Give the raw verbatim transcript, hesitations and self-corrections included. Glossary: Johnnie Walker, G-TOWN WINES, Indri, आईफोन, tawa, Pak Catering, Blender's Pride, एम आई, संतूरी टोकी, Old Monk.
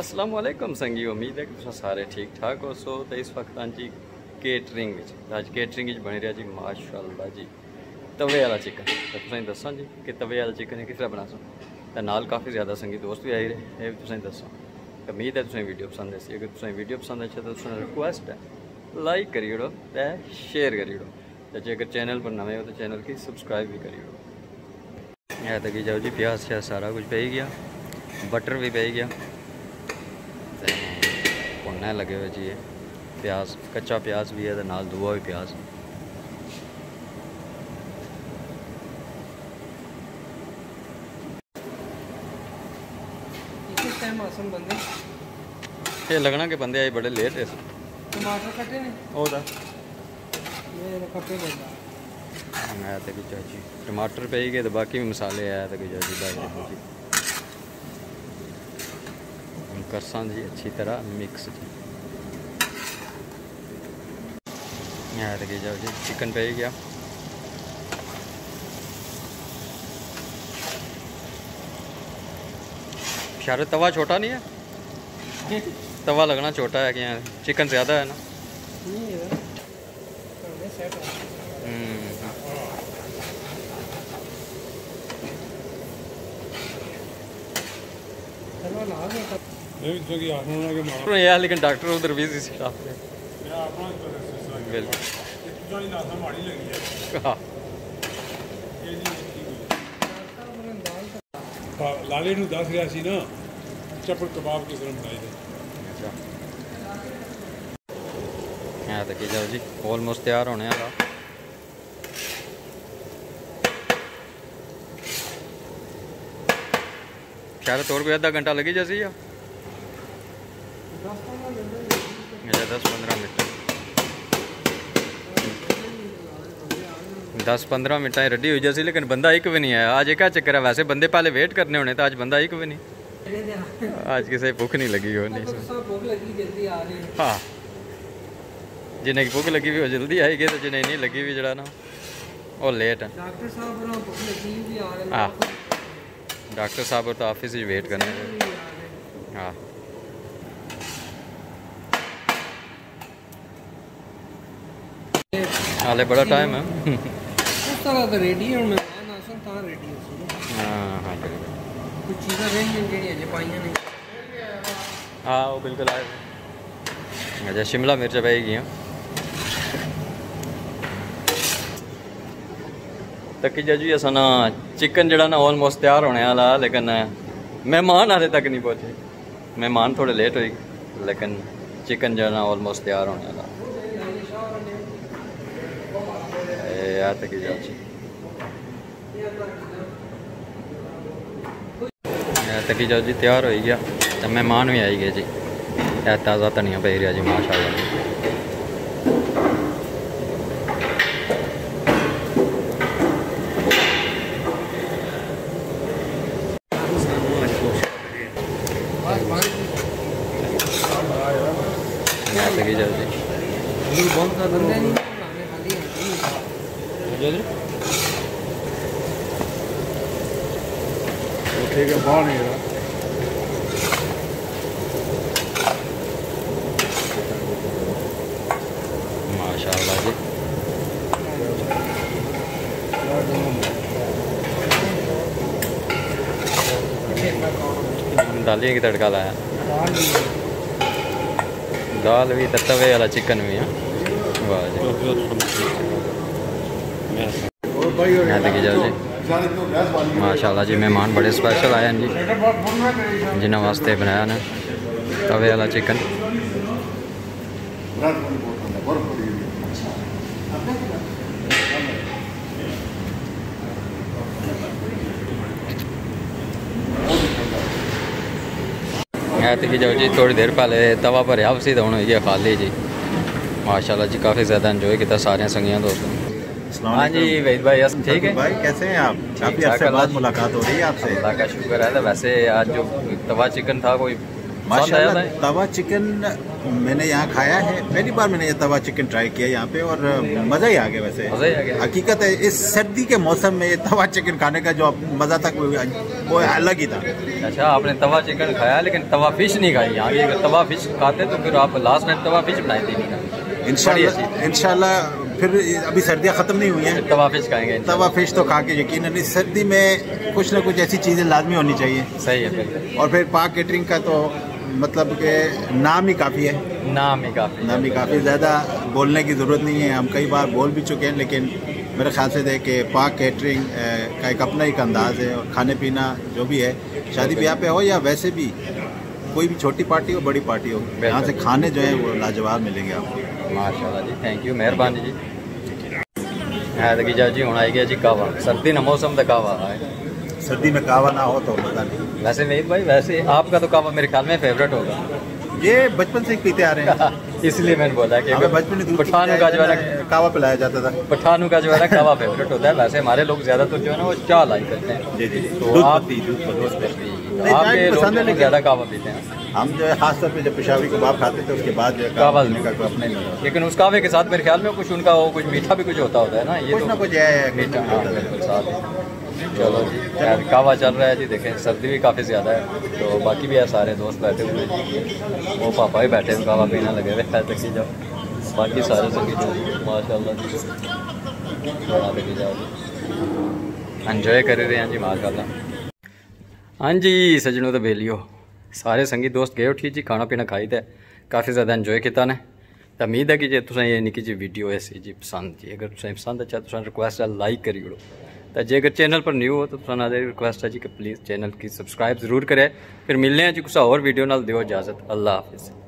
अस्सलामुअलैकुम संगी, उम्मीद है कि तुम सारे ठीक ठाक हो। सो तो इस वक्त जी केटरिंग अज केटरिंग बनी रहा जी माशाल्लाह जी तवे वाला चिकन। तो तुसें दस्सां जी कि तवे वाला चिकन किस तरह बना सो, तो नाल काफ़ी ज़्यादा संगी दोस्त भी आई रहे। ये भी तुसें दस्सां, उम्मीद है तुसें वीडियो पसंद आई। अगर तुसें वीडियो पसंद आई तो तुसें रिक्वेस्ट है लाइक करी ओड़ो ते शेयर करी ओड़ो, ते जे अगर चैनल पर नमें हो तो चैनल की सब्सक्राइब भी करी ओड़ो। यहाँ तक जाओ जी प्याज श्याज सारा कुछ पै गया, बटर भी पै गया, भुनने लगे हुए जी प्याज, कच्चा प्याज भी है नाल दूआ भी प्याज। ये लगना के बंदे आए बड़े लेट है। टमाटर कटे ने और ये कटे बंदा आया तक चाची टमाटर पे ही गए, तो बाकी भी मसाले आया तक चाची भाई करसा जी अच्छी तरह मिक्स जी। यहाँ तक जाओ जी चिकन पे गया, शायद तवा छोटा नहीं है, तवा लगना छोटा है कि यहाँ चिकन ज़्यादा है ना। यार लेकिन डॉक्टर उधर भी स्टाफ है लाले नू दस रहा सी ना चपड़ कबाब किस तरह बनाई दे। हां तो के जाओ जी ऑलमोस्ट तैयार होने वाला। चार तौर कोई आधा घंटा लगी जैसी या दस पंद्रह मिनट दस पंद्रह मिनट रेडी हुई जैसी, लेकिन बंदा एक भी नहीं आया। आज एक चक्कर है, वैसे बंदे पहले वेट करने होने, तो आज बंदा एक भी नहीं। आज किसी भूख नहीं लगी हो नहीं। हाँ जिन्हें भूख लगी हुई वो जल्दी आई गई, तो जिन्हें नहीं लगी हुई जरा ना वो लेट है। हाँ डॉक्टर साहब और तो ऑफिस ही वेट करना है। हाँ हाले बड़ा टाइम है। हाँ वो बिल्कुल आए। अच्छा शिमला मिर्च पाएगी तक जी असा ना चिकन जड़ा ना ऑलमोस्ट तैयार होने वाला, लेकिन मेहमान हाले तक नहीं पहुँचे। मेहमान थोड़े लेट होई, लेकिन चिकन जड़ा ना ऑलमोस्ट तैयार होने वाला। तक तक जाओ जी तैयार हो गया, तो मेहमान भी आई गए जी। ए ताज़ा धनिया पै रहा जी माशाल्लाह। ठीक है बाहर नहीं माशाल्लाह जी। दालियाँ की तड़का लाया, दाल भी तवे वाला चिकन भी है। वाह जी जाओ जी माशाल्लाह जी मेहमान बड़े स्पेशल आए हैं जी, जिन्हें वास्ते बनाया ना तवे वाला चिकन। तक जाओ जी थोड़ी देर पहले तवा भरया उसी तो हुण होई है खाली जी माशाल्लाह जी। काफ़ी ज़्यादा इंजॉय किया सारे संगियां दोस्तों। हाँ जी वहीद भाई ठीक है भाई, कैसे हैं आप? काफ़ी अरसे बाद मुलाकात हो रही है आपसे, अल्लाह का शुक्र है। वैसे आज जो तवा चिकन था कोई माशाल्लाह। तवा चिकन मैंने यहाँ खाया है, पहली बार मैंने ये तवा चिकन ट्राई किया यहाँ पे और मज़ा ही आ गया। वैसे मज़ा ही आ गया। हकीकत है इस सर्दी के मौसम में ये तवा चिकन खाने का जो मज़ा था वो अलग ही था। अच्छा, आपने तवा चिकन खाया लेकिन तवा फिश नहीं खाई। यहाँ ये तवा फिश खाते तो फिर आप लास्ट टाइम तवा फिश बनाई थी नहीं? इंशाल्लाह इंशाल्लाह फिर अभी सर्दियाँ ख़त्म नहीं हुई हैं, तवा फिश खाएंगे। तवा फिश तो खा के यकीनन इस सर्दी में कुछ ना कुछ ऐसी चीज़ें लाजमी होनी चाहिए। सही है फिर। और फिर पाक कैटरिंग का तो मतलब के नाम ही काफ़ी है, नाम ही काफ़ी नाम ही काफ़ी ज़्यादा बोलने की ज़रूरत नहीं है। हम कई बार बोल भी चुके हैं, लेकिन मेरे ख्याल से देख के पाक कैटरिंग का एक अपना एक अंदाज़ है और खाने पीना जो भी है, शादी ब्याह पे हो या वैसे भी कोई भी छोटी पार्टी हो बड़ी पार्टी हो, यहाँ से खाने जो है वो लाजवाब मिलेंगे आपको। माशाल्लाह जी, थैंक यू, मेहरबानी जी। हाँ दगीजा जी, हम आई गया जी कावा। सर्दी ना मौसम तो कावा है, सर्दी में कावा ना हो तो मज़ा नहीं। वैसे नहीं भाई, वैसे आपका तो कावा मेरे ख्याल में फेवरेट होगा, ये बचपन से पीते आ रहे हैं इसलिए मैंने बोला कि बचपन में पठानों का जो है कावा पिलाया जाता था, पठानों का जो है कावा फेवरेट होता है। वैसे हमारे लोग ज़्यादातर जो है ना वो चाय लाइक करते हैं। जी जी, तो आप आपके पसंद है ज़्यादा कावा पीते हैं? हम जो है खास तौर पे जब पेशावी कबाब खाते थे उसके बाद जो कावा अपने, लेकिन उस कावे के साथ मेरे ख्याल में कुछ उनका वो कुछ मीठा भी कुछ होता होता है ना, ये कुछ तो ना कुछ है मीठा होता है साथ। चलो जी, यार कावा चल रहा है जी। देखें सर्दी भी काफ़ी ज़्यादा है, तो बाकी भी यार सारे दोस्त बैठे हुए हैं, वो पापा भी बैठे हैं कावा पीना लगे हुए, ख्याल रखिए जाओ, बाकी सारे संगीत माशाल्लाह देखिए जाओ, एंजॉय कर रहे हैं जी माशाल्लाह। हाँ जी सजनों तो बेलियो सारे संगी दोस्त गए उठी जी, खाना पीना खाई थे, काफ़ी ज़्यादा इंजॉय किया ने। उम्मीद है कि जे तुसें ये निकी जी वीडियो ऐसी जी पसंद जी, अगर तुसें पसंद अच्छा तुसें रिक्वेस्ट है लाइक करी करो, तो जे अगर चैनल पर न्यू हो तो तुसें रिक्वेस्ट है जी कि प्लीज़ चैनल की सब्सक्राइब जरूर करें। फिर मिलने हैं जी कुछ और वीडियो नाल, दियो इजाजत, अल्लाह हाफिज़।